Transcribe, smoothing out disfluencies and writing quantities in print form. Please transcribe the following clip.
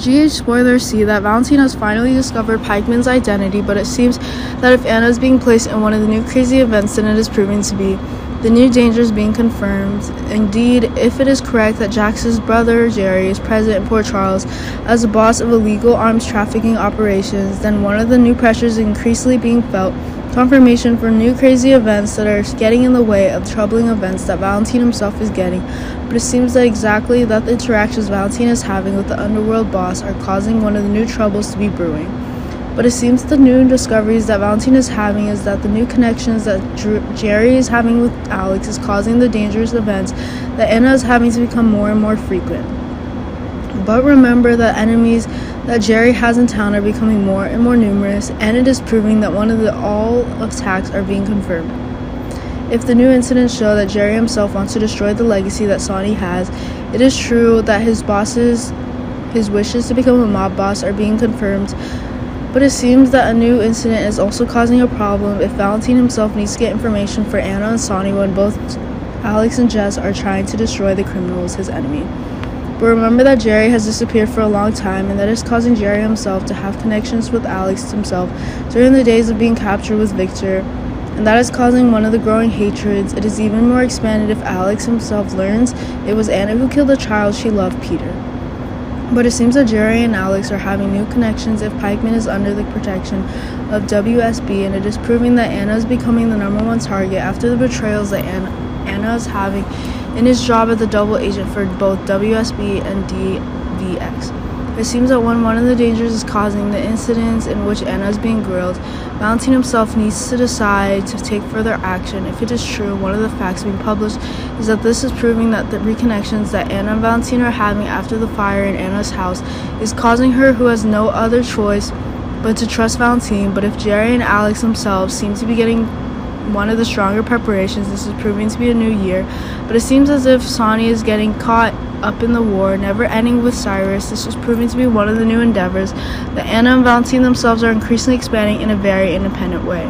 GH spoiler C that Valentina has finally discovered Pikeman's identity, but it seems that if Anna is being placed in one of the new crazy events, then it is proving to be. The new danger is being confirmed. Indeed, if it is correct that Jax's brother, Jerry, is present in Port Charles as the boss of illegal arms trafficking operations, then one of the new pressures increasingly being felt, confirmation for new crazy events that are getting in the way of troubling events that Valentin himself is getting, but it seems that exactly that the interactions Valentin is having with the underworld boss are causing one of the new troubles to be brewing. But it seems the new discoveries that Valentin is having is that the new connections that Jerry is having with Alex is causing the dangerous events that Anna is having to become more and more frequent. But remember that enemies that Jerry has in town are becoming more and more numerous, and it is proving that one of the all attacks are being confirmed. If the new incidents show that Jerry himself wants to destroy the legacy that Sonny has, it is true that his wishes to become a mob boss are being confirmed. But it seems that a new incident is also causing a problem if Valentin himself needs to get information for Anna and Sonny when both Alex and Jess are trying to destroy the criminals, his enemy. But remember that Jerry has disappeared for a long time, and that is causing Jerry himself to have connections with Alex himself during the days of being captured with Victor, and that is causing one of the growing hatreds. It is even more expanded if Alex himself learns it was Anna who killed the child she loved, Peter. But it seems that Jerry and Alex are having new connections if Pikeman is under the protection of WSB, and it is proving that Anna is becoming the #1 target after the betrayals that Anna is having in his job as the double agent for both WSB and DDX. It seems that when one of the dangers is causing the incidents in which Anna is being grilled, Valentin himself needs to decide to take further action. If it is true, one of the facts being published is that this is proving that the reconnections that Anna and Valentin are having after the fire in Anna's house is causing her, who has no other choice but to trust Valentin. But if Jerry and Alex themselves seem to be getting one of the stronger preparations, this is proving to be a new year. But it seems as if Sonny is getting caught up in the war never ending with Cyrus. This is proving to be one of the new endeavors that Anna and Valentin themselves are increasingly expanding in a very independent way.